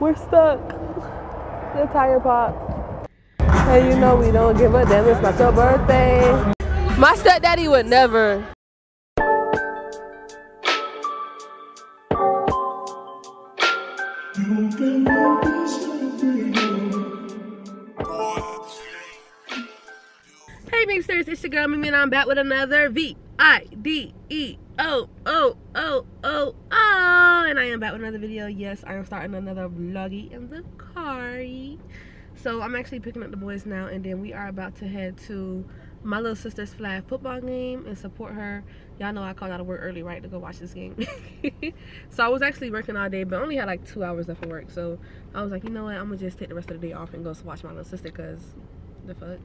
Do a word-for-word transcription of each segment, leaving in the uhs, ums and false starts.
We're stuck. The tire popped. And you know we don't give a damn. It's not your birthday. My stepdaddy would never. Hey, Mixers, it's your girl Mimi, and I'm back with another V I D E O O O O O, and I am back with another video. Yes, I am starting another vloggy in the car. So I'm actually picking up the boys now, and then we are about to head to my little sister's flag football game and support her. Y'all know I called out of work early, right, to go watch this game. So I was actually working all day, but only had like two hours left of work. So I was like, you know what, I'm gonna just take the rest of the day off and go watch my little sister, cause the fuck.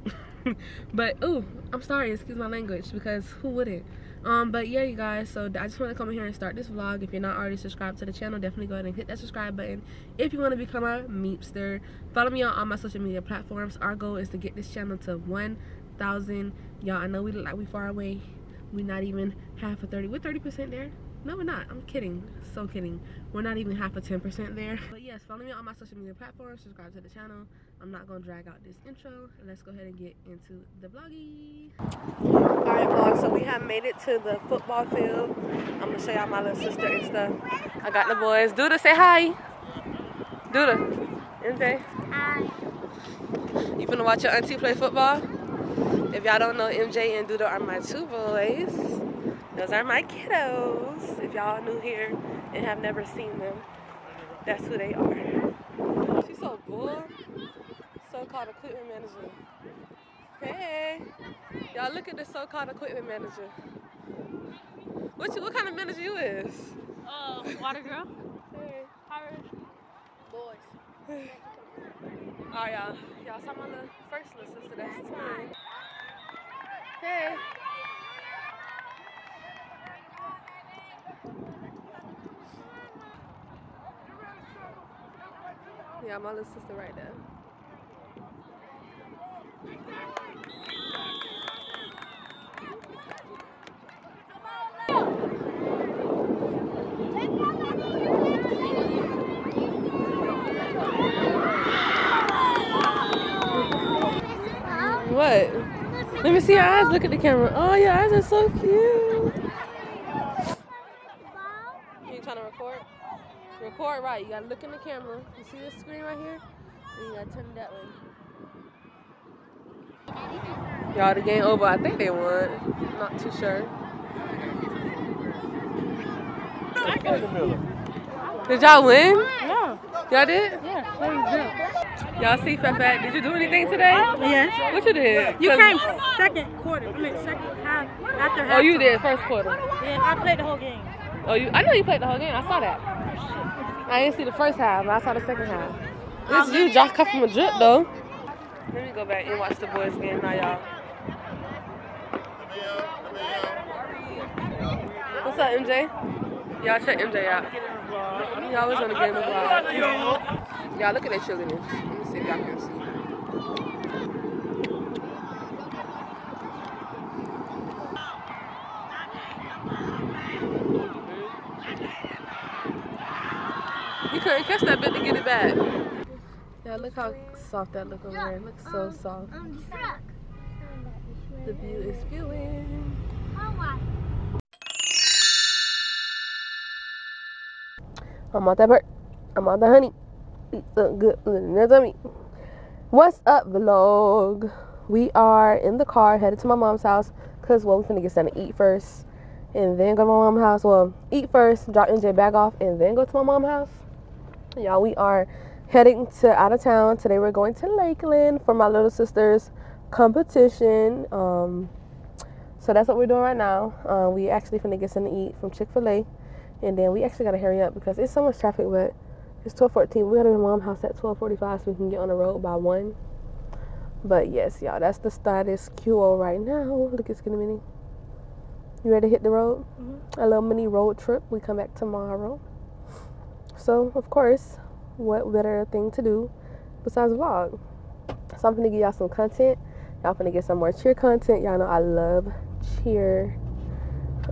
But ooh, I'm sorry, excuse my language, because who wouldn't? Um, but yeah, you guys, so I just want to come in here and start this vlog. If you're not already subscribed to the channel, definitely go ahead and hit that subscribe button. If you want to become a meepster, follow me on all my social media platforms. Our goal is to get this channel to one thousand. Y'all, I know we look like we far away. We're not even half of thirty. We're thirty percent there. No, we're not. I'm kidding. So kidding. We're not even half of ten percent there. But yes, follow me on all my social media platforms. Subscribe to the channel. I'm not going to drag out this intro. Let's go ahead and get into the vloggy. Alright, vlog. So we have made it to the football field. I'm going to show y'all my little sister and stuff. I got the boys. Duda, say hi. Duda. M J. Hi. You finna watch your auntie play football? If y'all don't know, M J and Duda are my two boys. Those are my kiddos. If y'all are new here and have never seen them, that's who they are. She's so bull. So-called equipment manager. Hey. Y'all look at the so-called equipment manager. What you, what kind of manager you is? Uh, water girl. Hey. Pirate. Boys. Alright, y'all. Y'all saw my little first little sister. That's mine. Hey. Yeah, my little sister right there. What? Let me see your eyes. Look at the camera. Oh, your eyes are so cute. You trying to record? Record right. You gotta look in the camera. You see this screen right here? And you gotta turn it that way. Y'all, the game over. I think they won. Not too sure. Did y'all win? Yeah. Y'all did? Yeah. Y'all see, Fat Fat, did you do anything today? Yes. What you did? You came second quarter. I mean, second half. After half. Oh, you did first quarter. Yeah, I played the whole game. Oh, you? I know you played the whole game. I saw that. I didn't see the first half, but I saw the second half. This is you, Josh, cut from a drip, though. Let me go back and watch the boys game now, y'all. What's up, M J? Y'all check M J out. Y'all was on the game of vlog. Y'all, look at that sugarness. Let me see if y'all can see. Couldn't catch that bit to get it back. Yeah, look how soft that look over there. It looks so soft. I'm stuck. The view is feeling. I'm on that bird. I'm on the honey. It's so good. There's a me. What's up, vlog? We are in the car headed to my mom's house because, well, we're going to get something to eat first and then go to my mom's house. Well, eat first, drop M J bag off, and then go to my mom's house. Y'all, we are heading to out of town today. We're going to Lakeland for my little sister's competition. Um, so that's what we're doing right now. Uh, we actually finna get something to eat from Chick-fil-A, and then we actually gotta hurry up because it's so much traffic. But it's twelve fourteen. We gotta be at mom's house at twelve forty-five so we can get on the road by one. But yes, y'all, that's the status quo right now. Look at Skinny Mini. You ready to hit the road? Mm-hmm. A little mini road trip. We come back tomorrow. So, of course, what better thing to do besides vlog? So, I'm going to give y'all some content. Y'all going to get some more cheer content. Y'all know I love cheer.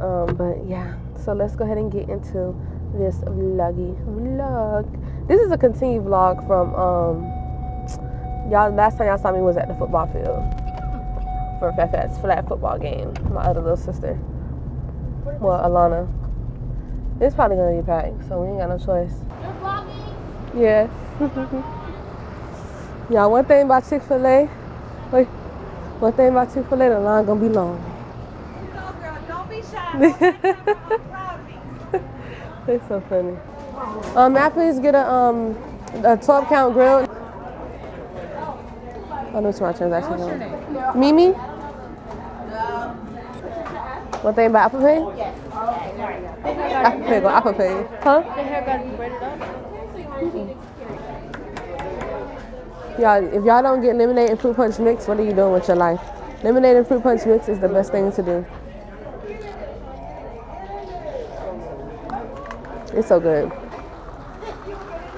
Um, but, yeah. So, let's go ahead and get into this vloggy vlog. This is a continued vlog from um y'all. Last time y'all saw me was at the football field for Fat Fat's flat football game. My other little sister, well, Alana. It's probably gonna be packed, so we ain't got no choice. You're vlogging? Yes. Y'all, one thing about Chick-fil-A, wait, one thing about Chick-fil-A, the line gonna be long. No, girl, don't be shy. I'm proud of you. It's so funny. Um, I please get a um a twelve count grill. Oh, no, it's my transaction. Going. Mimi? No. One thing about Apple Pay? Yes. Apple Pay, go Apple Pay. Huh? The hair got to be braided up. Mm-hmm. Y'all, if y'all don't get lemonade and fruit punch mix, what are you doing with your life? Lemonade and fruit punch mix is the best thing to do. It's so good.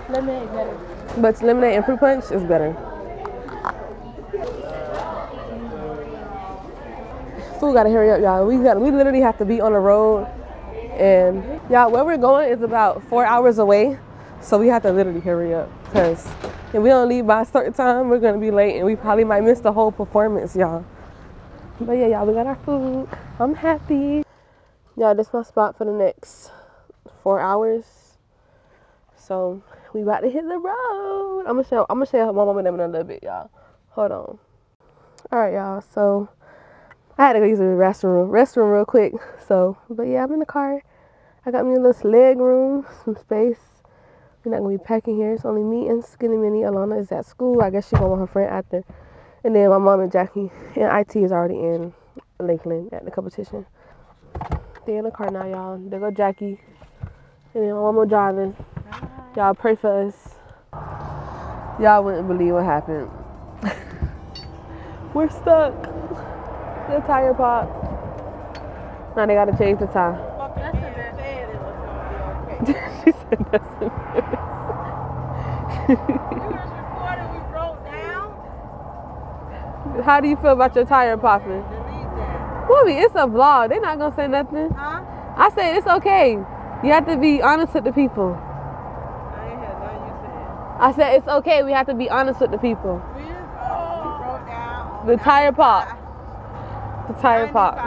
Lemonade better. But lemonade and fruit punch is better. Food gotta hurry up, y'all. We got we literally have to be on the road, and y'all, where we're going is about four hours away, so we have to literally hurry up, cause if we don't leave by a certain time, we're gonna be late, and we probably might miss the whole performance, y'all. But yeah, y'all, we got our food. I'm happy. Y'all, this is my spot for the next four hours, so we about to hit the road. I'm gonna show I'm gonna show my mom and them in a little bit, y'all. Hold on. All right, y'all. So I had to go use the restroom restroom real quick. So, but yeah, I'm in the car. I got me a little leg room, some space. We're not gonna be packing here. It's only me and Skinny Minnie. Alana is at school. I guess she gonna want her friend after. And then my mom and Jackie and I T is already in Lakeland at the competition. They in the car now, y'all. There go Jackie. And then one more driving. Y'all pray for us. Y'all wouldn't believe what happened. We're stuck. The tire popped. Now they gotta change the tire. She said that's the best. We was recording, we broke down. How do you feel about your tire popping? Booby, it's a vlog. They're not gonna say nothing. Huh? I said it's okay. You have to be honest with the people. I ain't had nothing you said. I said it's okay. We have to be honest with the people. We just oh, we broke down. The tire popped. The tire popped.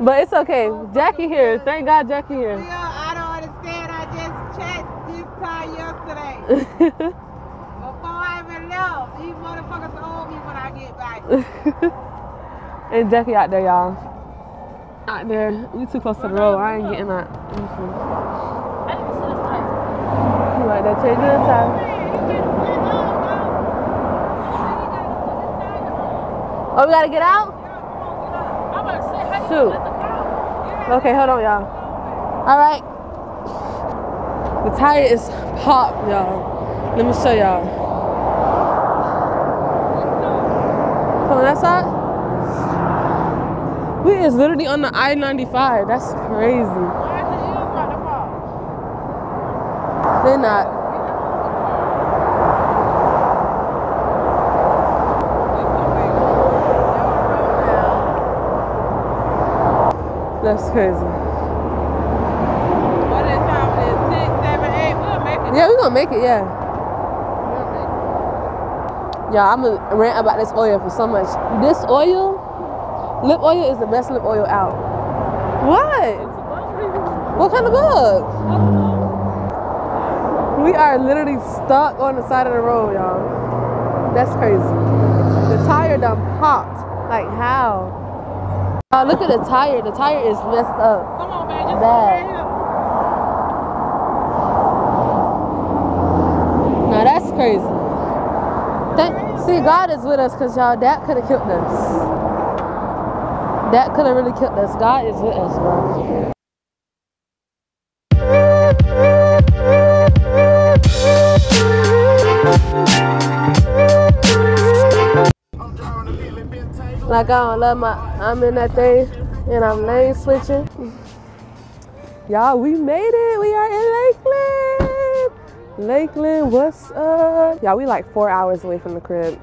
But it's okay. Oh, Jackie here. Good. Thank God Jackie here. Leo, I don't understand. I just checked this tire yesterday. Before I even left, these motherfuckers owe me when I get back. And Jackie out there, y'all. Out there, we too close to the road. I ain't getting out. I need to see this tire. You like that? Change the tire. Oh, we gotta get out? Shoot. Okay, hold on, y'all. Alright. The tire is popped, y'all. Let me show y'all. Come on, that side? We is literally on the I ninety-five. That's crazy. Why is it you about to fall? They're not. That's crazy. What is happening? Six, seven, eight. We'll make it. Yeah, we're gonna make it. Yeah. We'll make it. Yeah, I'm gonna rant about this oil for so much. This oil. Lip oil is the best lip oil out. What? What kind of bug? We are literally stuck on the side of the road, y'all. That's crazy. The tire done popped. Like how? Uh, look at the tire. The tire is messed up. Come on, man. Just bad. Now that's crazy. Thank See, God is with us, because y'all, that could have killed us. That could have really killed us. God is with us, bro. Like, I don't love my, I'm in that thing and I'm lane switching. Y'all, we made it. We are in Lakeland. Lakeland, what's up? Y'all, we like four hours away from the crib.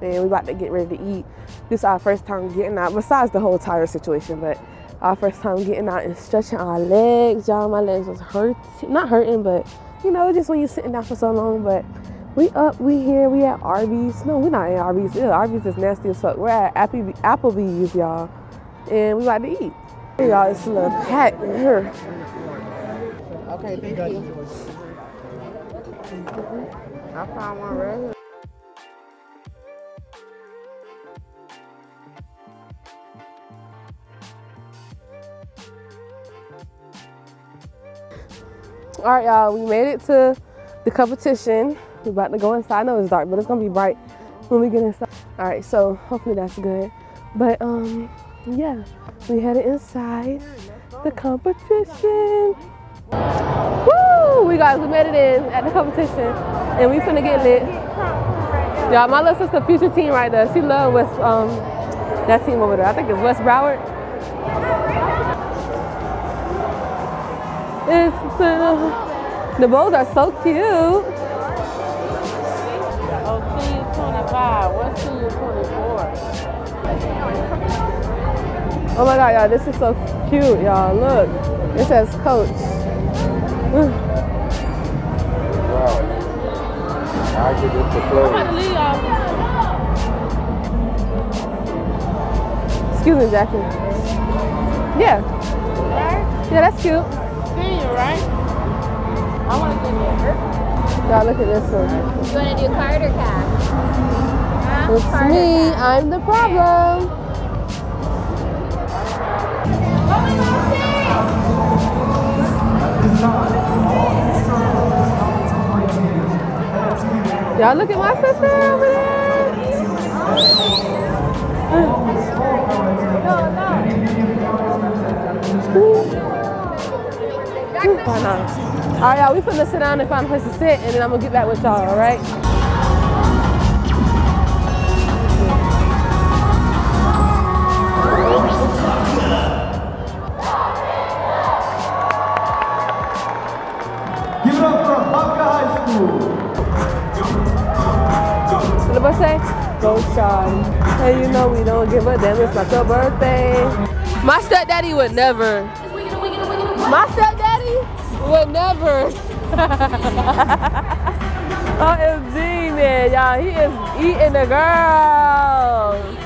And we about to get ready to eat. This is our first time getting out, besides the whole tire situation, but our first time getting out and stretching our legs. Y'all, my legs was hurting. Not hurting, but, you know, just when you're sitting down for so long. But we up, we here, we at Arby's. No, we're not at Arby's. Ew, Arby's is nasty as fuck. We're at Applebee's, y'all. And we about to eat. Here, y'all, it's a little packed in here. Okay, thank you. I found one right here. All right, y'all, we made it to the competition. We're about to go inside. I know it's dark, but it's gonna be bright when we get inside. All right, so hopefully that's good. But um, yeah, we headed inside the competition. Woo! We guys, we made it in at the competition, and we finna get lit. Y'all, my little sister, future team right there. She loves West, um, that team over there. I think it's West Broward. It's uh, the bowls are so cute. Oh, two twenty-five. What's two twenty-four? Oh my God, y'all, this is so cute, y'all. Look, it says Coach. Wow. I get this to close. I'm about to leave y'all. Excuse me, Jackie. Yeah. Yeah, that's cute. Right? I want to do it. Y'all, look at this one. You want to do card or cash? It's card me. I'm the problem. Y'all, look at my sister over there. No, no. Why not? All right, y'all, we finna sit down and find a place to sit, and then I'm gonna get back with y'all, all right? Give it up for Hopka High School. What the bus say? Go, Sean. Hey, you know we don't give a damn, it's not your birthday. My stepdaddy would never. My stepdaddy would never. O M G, man, y'all, he is eating the girl.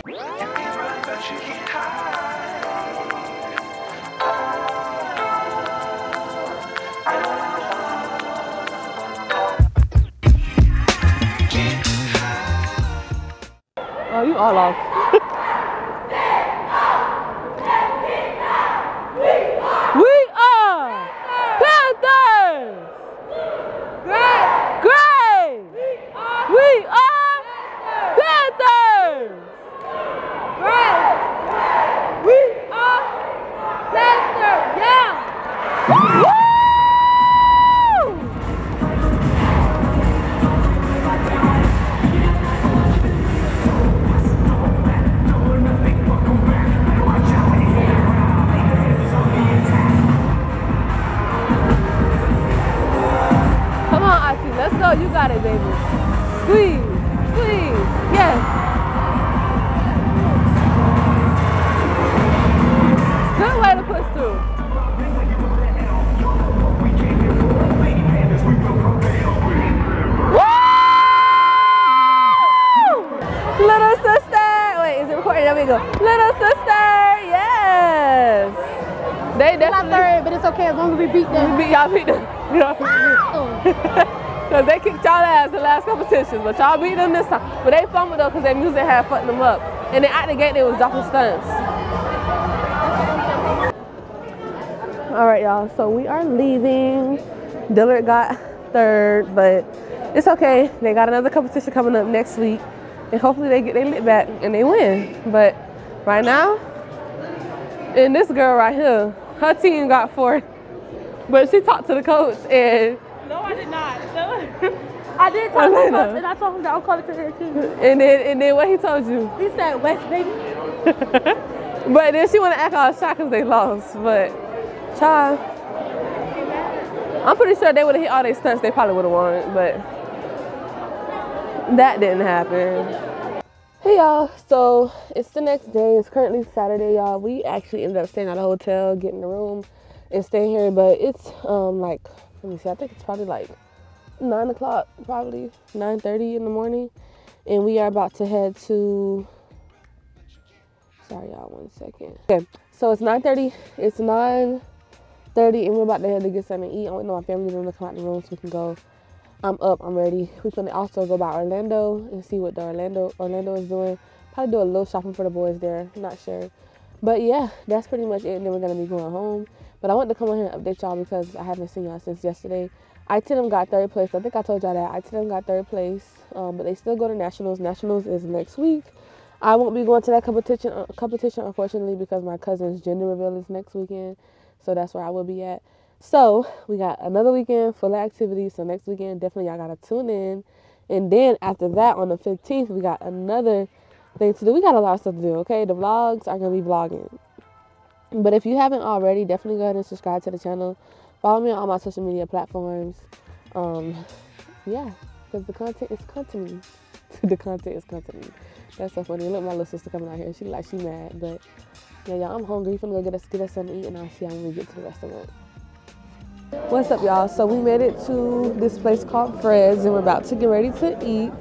Oh, you all off. But y'all beat them this time. But they fumbled though because their music had fucked them up. And then out the gate they was dropping stunts. Alright, y'all, so we are leaving. Dillard got third, but it's okay. They got another competition coming up next week. And hopefully they get their lit back and they win. But right now, and this girl right here, her team got fourth. But she talked to the coach and no, I did not. No. I did talk to him, and I told him that I'll call it to her too. And then, and then what he told you? He said, West, baby. But then she want to act all shocked because they lost. But, child, I'm pretty sure they would have hit all their stunts. They probably would have won, but that didn't happen. Hey y'all, so it's the next day. It's currently Saturday, y'all. We actually ended up staying at a hotel, getting a room, and staying here. But it's um like, let me see, I think it's probably like nine o'clock, probably nine thirty in the morning, and we are about to head to. Sorry, y'all, one second. Okay, so it's nine thirty. It's nine thirty, and we're about to head to get something to eat. I don't know, my family's gonna come out the room so we can go. I'm up, I'm ready. We're gonna also go by Orlando and see what the Orlando Orlando is doing. Probably do a little shopping for the boys there, I'm not sure. But yeah, that's pretty much it, and then we're gonna be going home. But I wanted to come on here and update y'all because I haven't seen y'all since yesterday. I ten M got third place, I think I told y'all that. I ten M got third place, um, but they still go to Nationals. Nationals is next week. I won't be going to that competition, uh, competition unfortunately, because my cousin's gender reveal is next weekend, so that's where I will be at. So we got another weekend full of activities. So next weekend, definitely y'all gotta tune in. And then after that, on the fifteenth, we got another thing to do. We got a lot of stuff to do, okay? The vlogs are gonna be vlogging. But if you haven't already, definitely go ahead and subscribe to the channel. Follow me on all my social media platforms. Um, yeah, because the content is continuing. The content is continuing. That's so funny. Look, my little sister coming out here. She like she mad, but yeah, y'all, I'm hungry. I'm gonna go get us get us something to eat, and I'll see how we get to the restaurant. What's up, y'all? So we made it to this place called Fred's, and we're about to get ready to eat.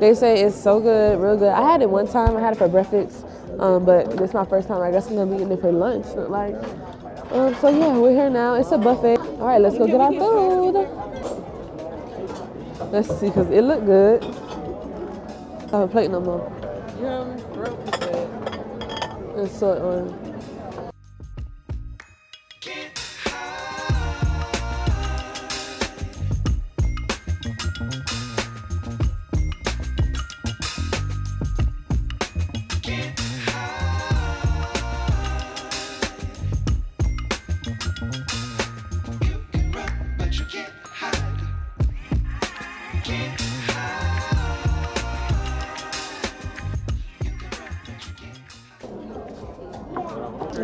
They say it's so good, real good. I had it one time. I had it for breakfast, um, but this is my first time. I guess I'm gonna be eating it for lunch. Look like, um, so yeah, we're here now. It's a buffet. All right, let's go get our food. Let's see, cause it looked good. I haven't played no more. And so on.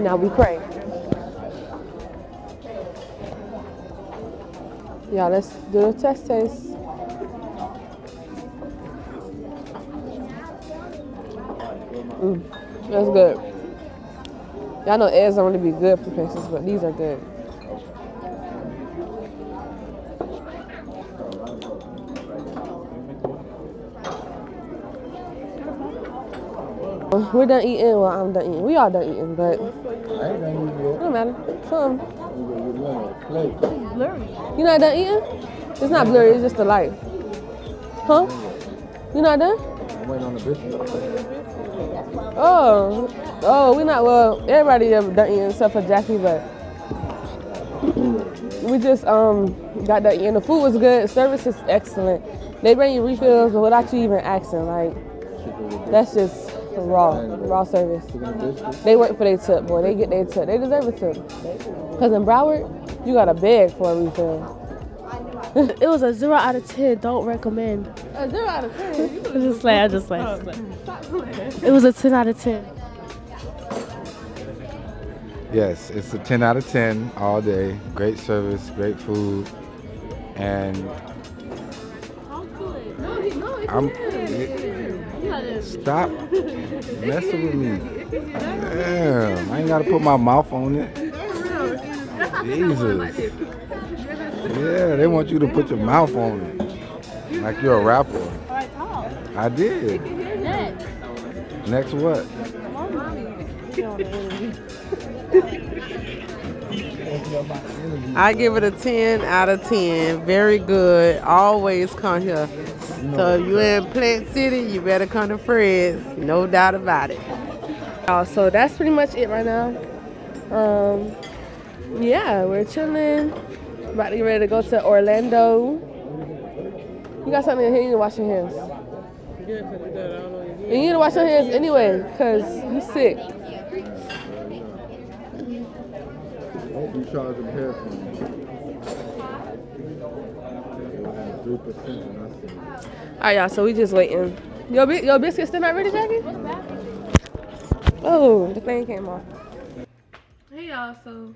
Now we pray. Yeah, let's do a test taste. Mm, that's good. Y'all know eggs don't really be good for places, but these are good. We're done eating. Well, I'm done eating. We all done eating, but I ain't done eating yet. It don't matter. Some. You not done eating? It's not blurry. It's just the light. Huh? You not done? I'm waiting on the biscuit. Oh, oh, we not. Well, everybody done eating except for Jackie, but we just um got done eating. The food was good. Service is excellent. They bring you refills, but without you even asking, like that's just. Raw, raw service. They work for their tip, boy. They get their tip. They deserve a tip. Because in Broward, you got to beg for a refill. It was a zero out of ten. Don't recommend. A zero out of ten? Just like, I just like. It was a ten out of ten. Yes, it's a ten out of ten all day. Great service, great food, and I'm. It, Stop messing with me. Damn, I ain't gotta put my mouth on it. Jesus. Yeah, they want you to put your mouth on it. Like you're a rapper. I did. Next what? I give it a ten out of ten. Very good. Always come here. So if you in Plant City, you better come to Fred's. No doubt about it. Uh, so that's pretty much it right now. Um, yeah, we're chilling. About to get ready to go to Orlando. You got something in here, you need to wash your hands. And you need to wash your hands anyway, because you sick. You charge them hair for me. Alright, y'all, so we just waiting. Your, your biscuit's still not ready, Jackie? Oh, the thing came off. Hey, y'all, so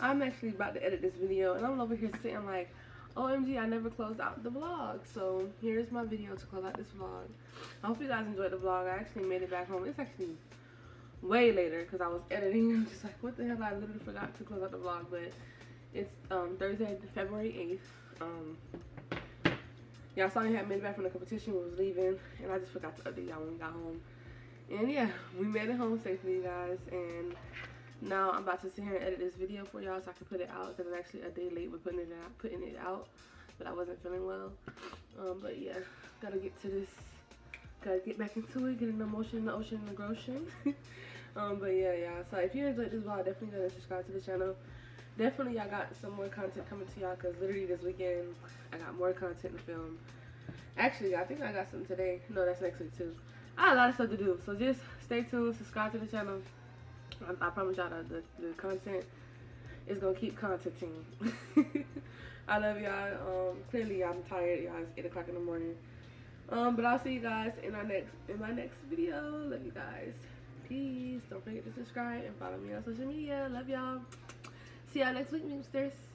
I'm actually about to edit this video, and I'm over here sitting like, O M G, I never closed out the vlog. So here's my video to close out this vlog. I hope you guys enjoyed the vlog. I actually made it back home. It's actually way later because I was editing. I'm just like, what the hell? I literally forgot to close out the vlog. But it's um, Thursday, February eighth. Um, y'all saw me had made it back from the competition. We was leaving, and I just forgot to update y'all when we got home. And yeah, we made it home safely, you guys. And now I'm about to sit here and edit this video for y'all so I can put it out, because I'm actually a day late with putting it out, putting it out, but I wasn't feeling well. Um, but yeah, gotta get to this, gotta get back into it, get in the motion, in the ocean, in the grocery. um, but yeah, y'all. So if you enjoyed this vlog, definitely gonna subscribe to the channel. Definitely, I got some more content coming to y'all, because literally this weekend I got more content to film. Actually, I think I got some today. No, that's next week too. I have a lot of stuff to do, so just stay tuned, subscribe to the channel. I, I promise y'all that the, the content is gonna keep contenting. I love y'all. Um, clearly I'm tired, y'all. It's eight o'clock in the morning. Um, but I'll see you guys in our next in my next video. Love you guys. Peace. Don't forget to subscribe and follow me on social media. Love y'all. See y'all next week, Memesters.